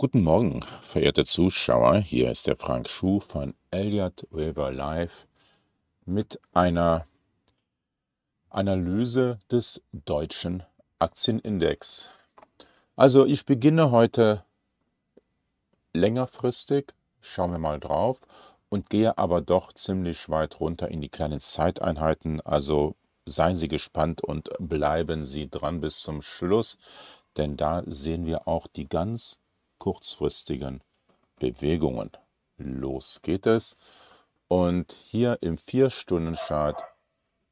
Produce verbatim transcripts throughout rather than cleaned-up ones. Guten Morgen, verehrte Zuschauer. Hier ist der Frank Schuh von Elliott-Waver Live mit einer Analyse des deutschen Aktienindex. Also ich beginne heute längerfristig, schauen wir mal drauf, und gehe aber doch ziemlich weit runter in die kleinen Zeiteinheiten. Also seien Sie gespannt und bleiben Sie dran bis zum Schluss, denn da sehen wir auch die ganz kurzfristigen Bewegungen. Los geht es. Und hier im vier Stunden Chart,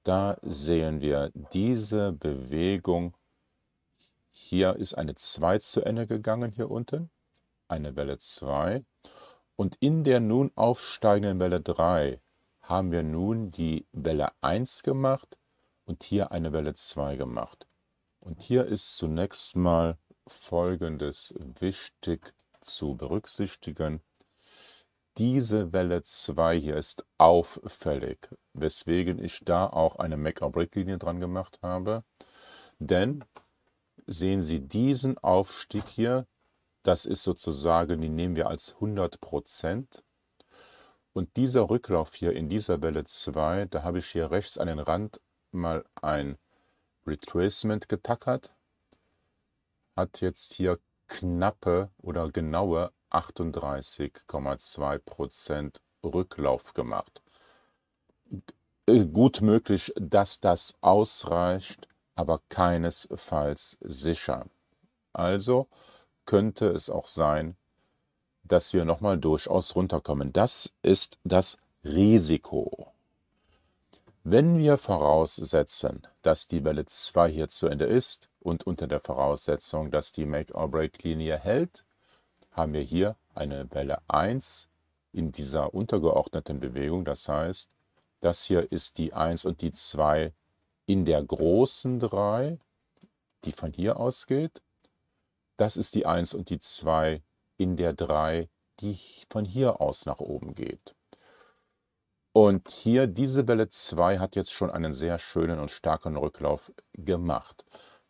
da sehen wir diese Bewegung. Hier ist eine zwei zu Ende gegangen, hier unten, eine Welle zwei. Und in der nun aufsteigenden Welle drei haben wir nun die Welle eins gemacht und hier eine Welle zwei gemacht. Und hier ist zunächst mal Folgendes wichtig zu berücksichtigen. Diese Welle zwei hier ist auffällig, weswegen ich da auch eine Make-or-Break-Linie dran gemacht habe. Denn sehen Sie diesen Aufstieg hier, das ist sozusagen, die nehmen wir als hundert Prozent. Und dieser Rücklauf hier in dieser Welle zwei, da habe ich hier rechts an den Rand mal ein Retracement getackert. Hat jetzt hier knappe oder genaue achtunddreißig Komma zwei Prozent Rücklauf gemacht. Gut möglich, dass das ausreicht, aber keinesfalls sicher. Also könnte es auch sein, dass wir nochmal durchaus runterkommen. Das ist das Risiko. Wenn wir voraussetzen, dass die Welle zwei hier zu Ende ist und unter der Voraussetzung, dass die Make-or-Break-Linie hält, haben wir hier eine Welle eins in dieser untergeordneten Bewegung. Das heißt, das hier ist die eins und die zwei in der großen drei, die von hier ausgeht. Das ist die eins und die zwei in der drei, die von hier aus nach oben geht. Und hier, diese Welle zwei hat jetzt schon einen sehr schönen und starken Rücklauf gemacht.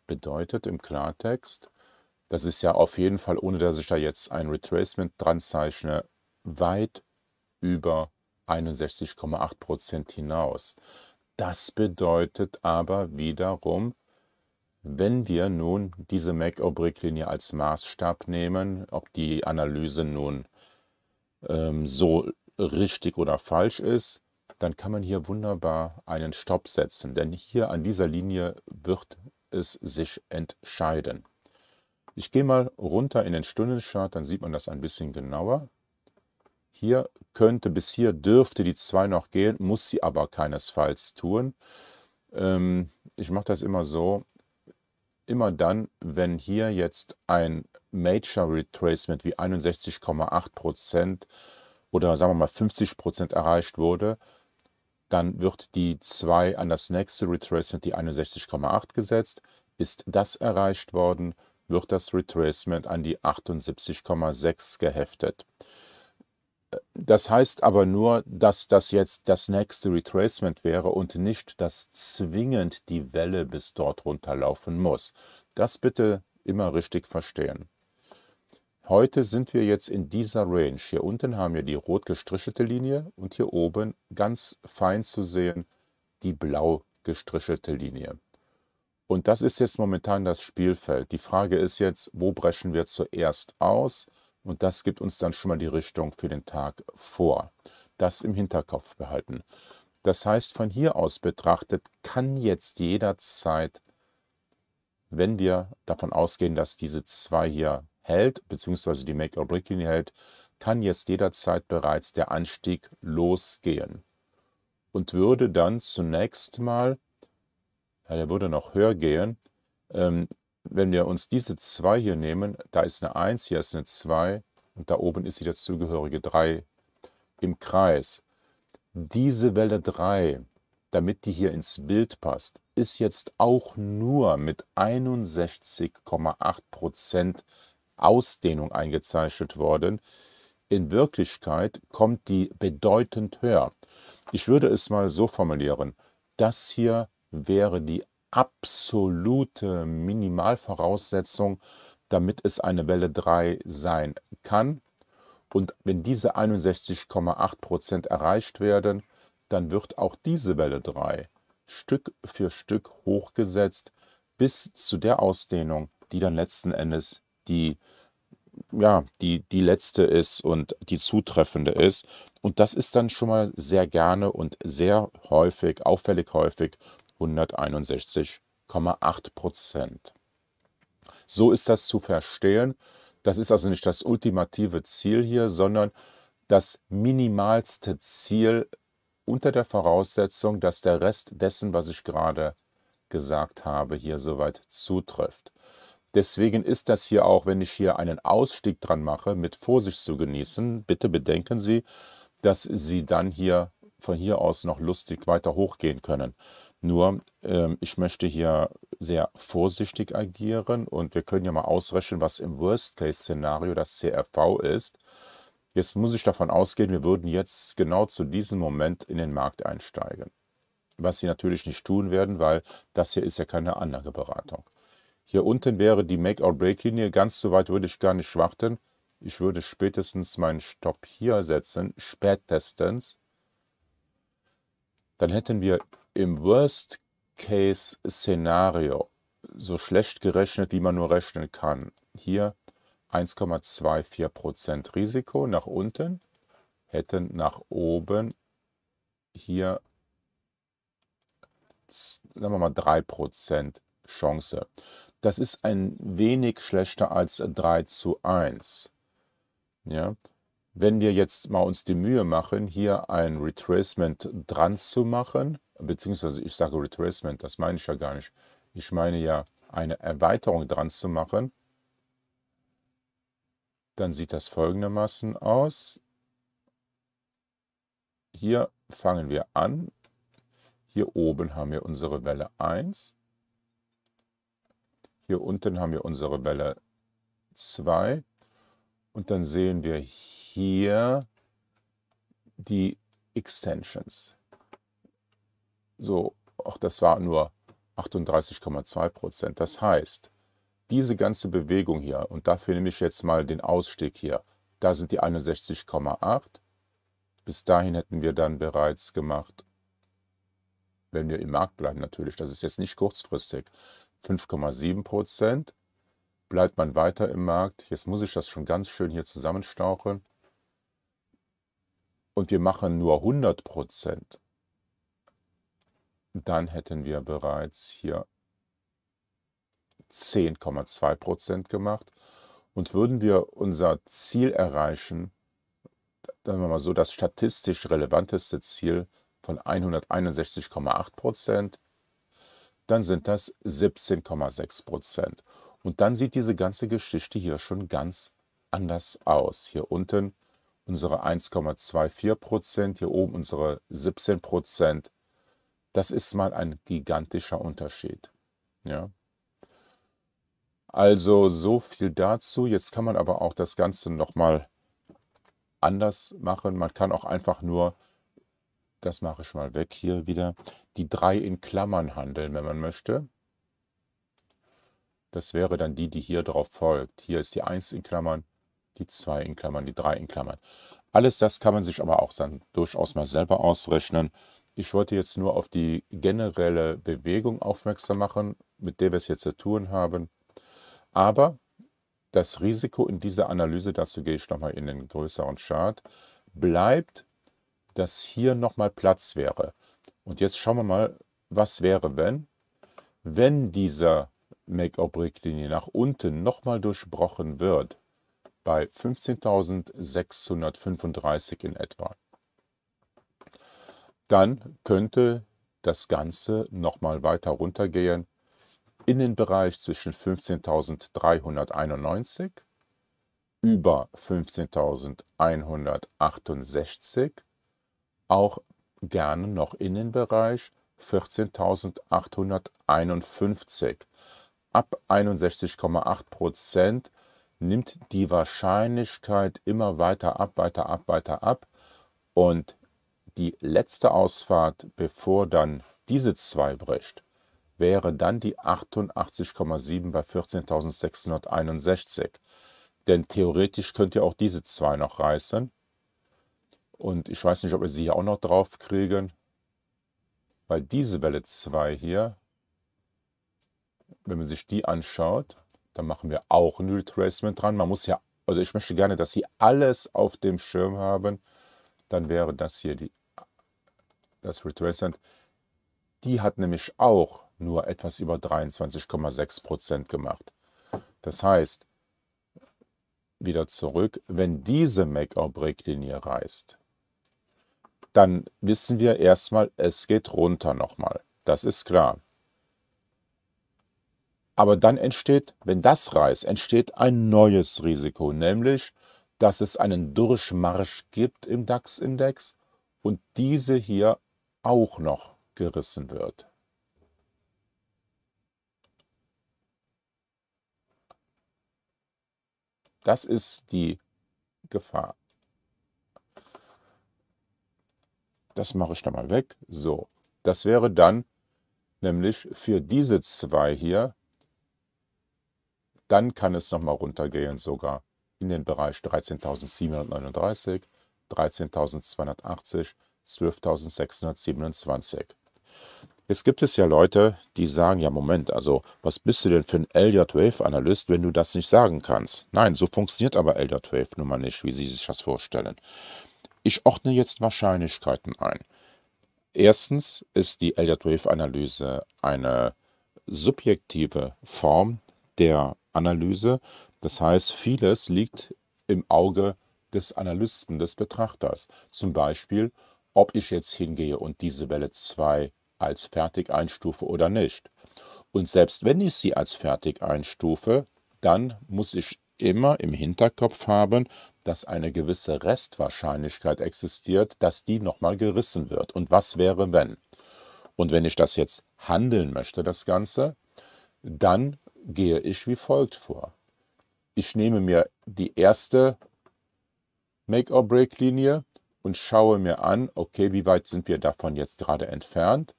Bedeutet im Klartext, das ist ja auf jeden Fall, ohne dass ich da jetzt ein Retracement dran zeichne, weit über einundsechzig Komma acht Prozent hinaus. Das bedeutet aber wiederum, wenn wir nun diese Make-or-Break-Linie als Maßstab nehmen, ob die Analyse nun ähm, so richtig oder falsch ist, dann kann man hier wunderbar einen Stopp setzen, denn hier an dieser Linie wird es sich entscheiden. Ich gehe mal runter in den Stundenchart, dann sieht man das ein bisschen genauer. Hier könnte, bis hier dürfte die zwei noch gehen, muss sie aber keinesfalls tun. Ähm, ich mache das immer so, immer dann, wenn hier jetzt ein Major Retracement wie einundsechzig Komma acht Prozent oder sagen wir mal fünfzig Prozent erreicht wurde, dann wird die zwei an das nächste Retracement, die einundsechzig Komma acht, gesetzt. Ist das erreicht worden, wird das Retracement an die achtundsiebzig Komma sechs geheftet. Das heißt aber nur, dass das jetzt das nächste Retracement wäre und nicht, dass zwingend die Welle bis dort runterlaufen muss. Das bitte immer richtig verstehen. Heute sind wir jetzt in dieser Range. Hier unten haben wir die rot gestrichelte Linie und hier oben ganz fein zu sehen die blau gestrichelte Linie. Und das ist jetzt momentan das Spielfeld. Die Frage ist jetzt, wo brechen wir zuerst aus? Und das gibt uns dann schon mal die Richtung für den Tag vor. Das im Hinterkopf behalten. Das heißt, von hier aus betrachtet kann jetzt jederzeit, wenn wir davon ausgehen, dass diese zwei hier hält, beziehungsweise die Make-or-Break-Linie hält, kann jetzt jederzeit bereits der Anstieg losgehen und würde dann zunächst mal, ja, der würde noch höher gehen, ähm, wenn wir uns diese zwei hier nehmen, da ist eine eins, hier ist eine zwei und da oben ist die dazugehörige drei im Kreis. Diese Welle drei, damit die hier ins Bild passt, ist jetzt auch nur mit einundsechzig Komma acht Prozent Ausdehnung eingezeichnet worden. In Wirklichkeit kommt die bedeutend höher. Ich würde es mal so formulieren, das hier wäre die absolute Minimalvoraussetzung, damit es eine Welle drei sein kann. Und wenn diese einundsechzig Komma acht Prozent erreicht werden, dann wird auch diese Welle drei Stück für Stück hochgesetzt bis zu der Ausdehnung, die dann letzten Endes die, ja, die, die letzte ist und die zutreffende ist. Und das ist dann schon mal sehr gerne und sehr häufig, auffällig häufig, hunderteinundsechzig Komma acht Prozent. So ist das zu verstehen. Das ist also nicht das ultimative Ziel hier, sondern das minimalste Ziel unter der Voraussetzung, dass der Rest dessen, was ich gerade gesagt habe, hier soweit zutrifft. Deswegen ist das hier auch, wenn ich hier einen Ausstieg dran mache, mit Vorsicht zu genießen. Bitte bedenken Sie, dass Sie dann hier von hier aus noch lustig weiter hochgehen können. Nur, ähm, ich möchte hier sehr vorsichtig agieren und wir können ja mal ausrechnen, was im Worst-Case-Szenario das C R V ist. Jetzt muss ich davon ausgehen, wir würden jetzt genau zu diesem Moment in den Markt einsteigen. Was Sie natürlich nicht tun werden, weil das hier ist ja keine Anlageberatung. Hier unten wäre die Make-or-Break-Linie. Ganz so weit würde ich gar nicht warten. Ich würde spätestens meinen Stopp hier setzen, spätestens. Dann hätten wir im Worst-Case-Szenario, so schlecht gerechnet, wie man nur rechnen kann, hier eins Komma zwei vier Prozent Risiko nach unten, hätten nach oben hier, sagen wir mal, drei Prozent Chance. Das ist ein wenig schlechter als drei zu eins. Ja. Wenn wir jetzt mal uns die Mühe machen, hier ein Retracement dran zu machen, beziehungsweise ich sage Retracement, das meine ich ja gar nicht. Ich meine ja eine Erweiterung dran zu machen. Dann sieht das folgendermaßen aus. Hier fangen wir an. Hier oben haben wir unsere Welle eins. Hier unten haben wir unsere Welle zwei. Und dann sehen wir hier die Extensions. So, auch das war nur achtunddreißig Komma zwei Prozent. Das heißt, diese ganze Bewegung hier, und dafür nehme ich jetzt mal den Ausstieg hier, da sind die einundsechzig Komma acht. Bis dahin hätten wir dann bereits gemacht, wenn wir im Markt bleiben natürlich, das ist jetzt nicht kurzfristig, fünf Komma sieben Prozent. Bleibt man weiter im Markt. Jetzt muss ich das schon ganz schön hier zusammenstauchen. Und wir machen nur hundert Prozent. Dann hätten wir bereits hier zehn Komma zwei Prozent gemacht. Und würden wir unser Ziel erreichen, sagen wir mal so, das statistisch relevanteste Ziel von einhunderteinundsechzig Komma acht Prozent, dann sind das siebzehn Komma sechs Prozent. Und dann sieht diese ganze Geschichte hier schon ganz anders aus. Hier unten unsere eins Komma zwei vier Prozent, hier oben unsere siebzehn Prozent. Das ist mal ein gigantischer Unterschied. Ja. Also so viel dazu. Jetzt kann man aber auch das Ganze nochmal anders machen. Man kann auch einfach nur, das mache ich mal weg hier wieder, die drei in Klammern handeln, wenn man möchte. Das wäre dann die, die hier drauf folgt. Hier ist die eins in Klammern, die zwei in Klammern, die drei in Klammern. Alles das kann man sich aber auch dann durchaus mal selber ausrechnen. Ich wollte jetzt nur auf die generelle Bewegung aufmerksam machen, mit der wir es jetzt zu tun haben. Aber das Risiko in dieser Analyse, dazu gehe ich nochmal in den größeren Chart, bleibt, dass hier nochmal Platz wäre. Und jetzt schauen wir mal, was wäre, wenn, wenn dieser Make-or-Break-Linie nach unten nochmal durchbrochen wird, bei fünfzehntausendsechshundertfünfunddreißig in etwa, dann könnte das Ganze nochmal weiter runtergehen in den Bereich zwischen fünfzehntausenddreihunderteinundneunzig über fünfzehntausendeinhundertachtundsechzig, auch gerne noch in den Bereich vierzehntausendachthunderteinundfünfzig. Ab einundsechzig Komma acht Prozent nimmt die Wahrscheinlichkeit immer weiter ab, weiter ab, weiter ab. Und die letzte Ausfahrt, bevor dann diese zwei bricht, wäre dann die achtundachtzig Komma sieben bei vierzehntausendsechshunderteinundsechzig. Denn theoretisch könnt ihr auch diese zwei noch reißen. Und ich weiß nicht, ob wir sie hier auch noch drauf kriegen. Weil diese Welle zwei hier, wenn man sich die anschaut, dann machen wir auch ein Retracement dran. Man muss ja, also ich möchte gerne, dass sie alles auf dem Schirm haben. Dann wäre das hier die, das Retracement. Die hat nämlich auch nur etwas über dreiundzwanzig Komma sechs Prozent gemacht. Das heißt, wieder zurück, wenn diese Make-or-Break-Linie reißt, dann wissen wir erstmal, es geht runter nochmal. Das ist klar. Aber dann entsteht, wenn das reißt, entsteht ein neues Risiko, nämlich, dass es einen Durchmarsch gibt im DAX-Index und diese hier auch noch gerissen wird. Das ist die Gefahr. Das mache ich dann mal weg. So, das wäre dann nämlich für diese zwei hier, dann kann es nochmal runtergehen sogar in den Bereich dreizehntausendsiebenhundertneununddreißig, dreizehntausendzweihundertachtzig, zwölftausendsechshundertsiebenundzwanzig. Jetzt gibt es ja Leute, die sagen, ja Moment, also was bist du denn für ein Elliott-Wave-Analyst, wenn du das nicht sagen kannst? Nein, so funktioniert aber Elliott-Wave nun mal nicht, wie Sie sich das vorstellen. Ich ordne jetzt Wahrscheinlichkeiten ein. Erstens ist die Elliott-Wave-Analyse eine subjektive Form der Analyse. Das heißt, vieles liegt im Auge des Analysten, des Betrachters. Zum Beispiel, ob ich jetzt hingehe und diese Welle zwei als fertig einstufe oder nicht. Und selbst wenn ich sie als fertig einstufe, dann muss ich immer im Hinterkopf haben, dass eine gewisse Restwahrscheinlichkeit existiert, dass die nochmal gerissen wird. Und was wäre, wenn? Und wenn ich das jetzt handeln möchte, das Ganze, dann gehe ich wie folgt vor. Ich nehme mir die erste Make-or-Break-Linie und schaue mir an, okay, wie weit sind wir davon jetzt gerade entfernt?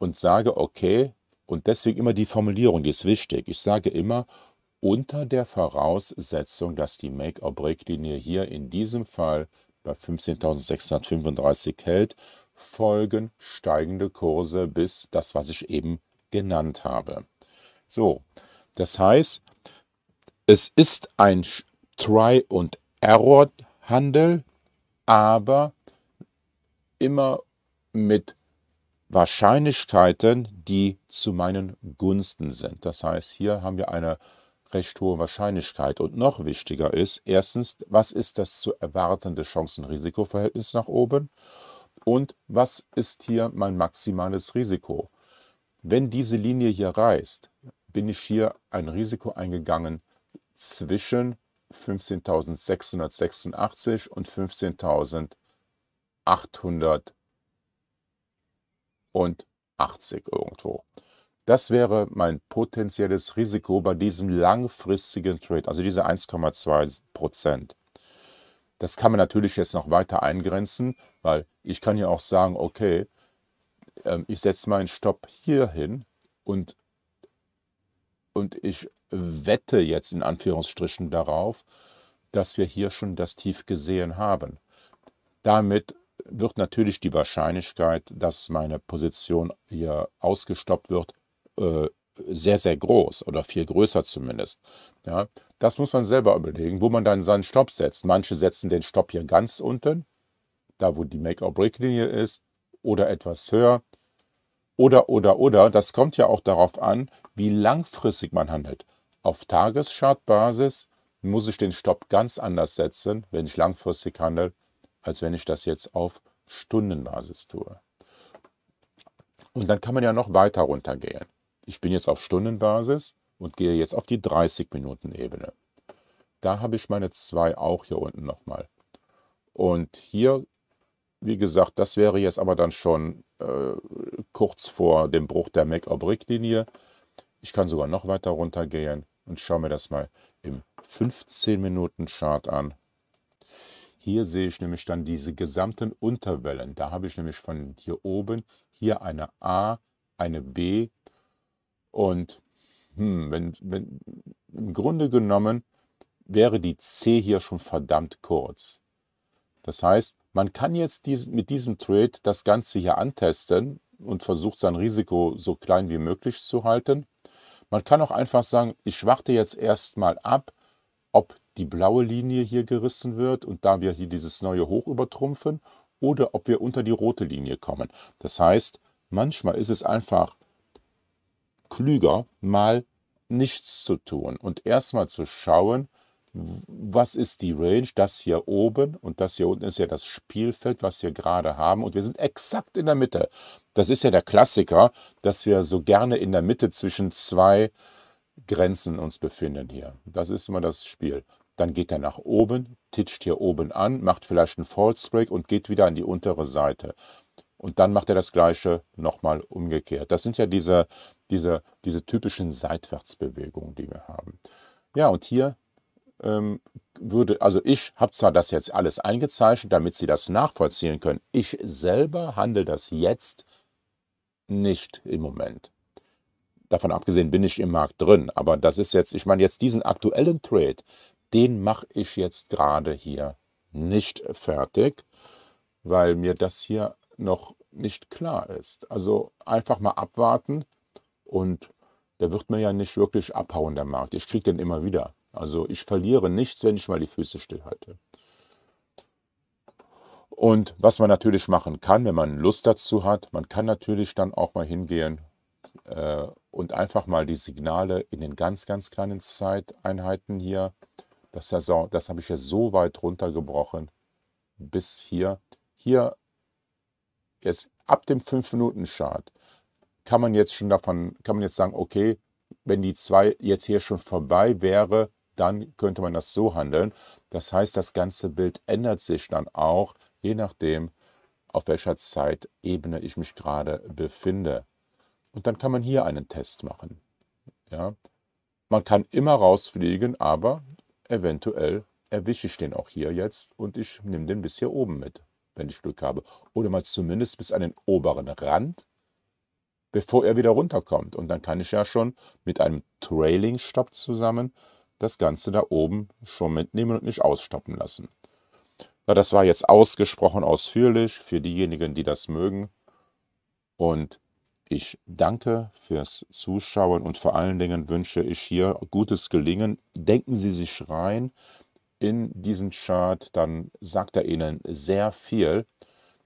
Und sage, okay, und deswegen immer die Formulierung, die ist wichtig. Ich sage immer, unter der Voraussetzung, dass die Make-or-Break-Linie hier in diesem Fall bei fünfzehntausendsechshundertfünfunddreißig hält, folgen steigende Kurse bis das, was ich eben genannt habe. So, das heißt, es ist ein Try-and-Error-Handel, aber immer mit Wahrscheinlichkeiten, die zu meinen Gunsten sind. Das heißt, hier haben wir eine recht hohe Wahrscheinlichkeit. Und noch wichtiger ist, erstens, was ist das zu erwartende Chancen-Risiko-Verhältnis nach oben? Und was ist hier mein maximales Risiko? Wenn diese Linie hier reißt, bin ich hier ein Risiko eingegangen zwischen fünfzehntausendsechshundertsechsundachtzig und fünfzehntausendachthundert. Und achtzig irgendwo. Das wäre mein potenzielles Risiko bei diesem langfristigen Trade, also diese eins Komma zwei Prozent. Das kann man natürlich jetzt noch weiter eingrenzen, weil ich kann ja auch sagen, okay, ich setze meinen Stopp hier hin und, und ich wette jetzt in Anführungsstrichen darauf, dass wir hier schon das Tief gesehen haben. Damit wird natürlich die Wahrscheinlichkeit, dass meine Position hier ausgestoppt wird, äh, sehr, sehr groß oder viel größer zumindest. Ja, das muss man selber überlegen, wo man dann seinen Stopp setzt. Manche setzen den Stopp hier ganz unten, da wo die Make-or-Break-Linie ist, oder etwas höher. Oder, oder, oder, das kommt ja auch darauf an, wie langfristig man handelt. Auf Tageschartbasis muss ich den Stopp ganz anders setzen, wenn ich langfristig handle, als wenn ich das jetzt auf Stundenbasis tue. Und dann kann man ja noch weiter runtergehen. Ich bin jetzt auf Stundenbasis und gehe jetzt auf die dreißig-Minuten-Ebene. Da habe ich meine zwei auch hier unten nochmal. Und hier, wie gesagt, das wäre jetzt aber dann schon äh, kurz vor dem Bruch der Make-or-Break-Linie. Ich kann sogar noch weiter runtergehen und schaue mir das mal im fünfzehn-Minuten-Chart an. Hier sehe ich nämlich dann diese gesamten Unterwellen. Da habe ich nämlich von hier oben hier eine A, eine B Und hm, wenn, wenn, im Grunde genommen wäre die C hier schon verdammt kurz. Das heißt, man kann jetzt dies, mit diesem Trade das Ganze hier antesten und versucht sein Risiko so klein wie möglich zu halten. Man kann auch einfach sagen, ich warte jetzt erstmal ab, ob die blaue Linie hier gerissen wird und da wir hier dieses neue Hoch übertrumpfen oder ob wir unter die rote Linie kommen. Das heißt, manchmal ist es einfach klüger, mal nichts zu tun und erstmal zu schauen, was ist die Range, das hier oben und das hier unten ist ja das Spielfeld, was wir gerade haben und wir sind exakt in der Mitte. Das ist ja der Klassiker, dass wir so gerne in der Mitte zwischen zwei Grenzen uns befinden hier. Das ist immer das Spiel. Dann geht er nach oben, titscht hier oben an, macht vielleicht einen False Break und geht wieder an die untere Seite. Und dann macht er das Gleiche nochmal umgekehrt. Das sind ja diese, diese, diese typischen Seitwärtsbewegungen, die wir haben. Ja, und hier ähm, würde, also ich habe zwar das jetzt alles eingezeichnet, damit Sie das nachvollziehen können. Ich selber handle das jetzt nicht im Moment. Davon abgesehen bin ich im Markt drin. Aber das ist jetzt, ich meine jetzt diesen aktuellen Trade, den mache ich jetzt gerade hier nicht fertig, weil mir das hier noch nicht klar ist. Also einfach mal abwarten und der wird mir ja nicht wirklich abhauen, der Markt. Ich kriege den immer wieder. Also ich verliere nichts, wenn ich mal die Füße stillhalte. Und was man natürlich machen kann, wenn man Lust dazu hat, man kann natürlich dann auch mal hingehen äh, und einfach mal die Signale in den ganz, ganz kleinen Zeiteinheiten hier, das, das habe ich ja so weit runtergebrochen, bis hier. Hier jetzt ab dem fünf Minuten Chart kann man jetzt schon davon, kann man jetzt sagen, okay, wenn die zwei jetzt hier schon vorbei wäre, dann könnte man das so handeln. Das heißt, das ganze Bild ändert sich dann auch, je nachdem, auf welcher Zeitebene ich mich gerade befinde. Und dann kann man hier einen Test machen. Ja? Man kann immer rausfliegen, aber eventuell erwische ich den auch hier jetzt und ich nehme den bis hier oben mit, wenn ich Glück habe. Oder mal zumindest bis an den oberen Rand, bevor er wieder runterkommt. Und dann kann ich ja schon mit einem Trailing-Stop zusammen das Ganze da oben schon mitnehmen und nicht ausstoppen lassen. Ja, das war jetzt ausgesprochen ausführlich für diejenigen, die das mögen. Und ich danke fürs Zuschauen und vor allen Dingen wünsche ich hier gutes Gelingen. Denken Sie sich rein in diesen Chart, dann sagt er Ihnen sehr viel.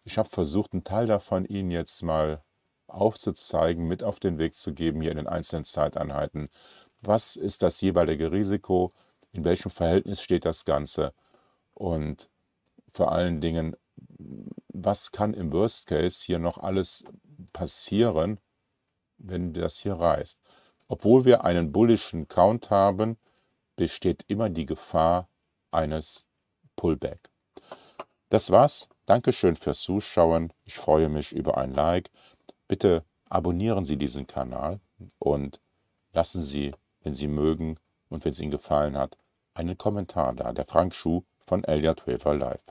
Ich habe versucht, einen Teil davon Ihnen jetzt mal aufzuzeigen, mit auf den Weg zu geben, hier in den einzelnen Zeiteinheiten. Was ist das jeweilige Risiko? In welchem Verhältnis steht das Ganze? Und vor allen Dingen, was kann im Worst Case hier noch alles passieren, wenn das hier reißt? Obwohl wir einen bullischen Count haben, besteht immer die Gefahr eines Pullback. Das war's. Dankeschön fürs Zuschauen. Ich freue mich über ein Like. Bitte abonnieren Sie diesen Kanal und lassen Sie, wenn Sie mögen und wenn es Ihnen gefallen hat, einen Kommentar da. Der Frank Schuh von Elliott-Waver Live.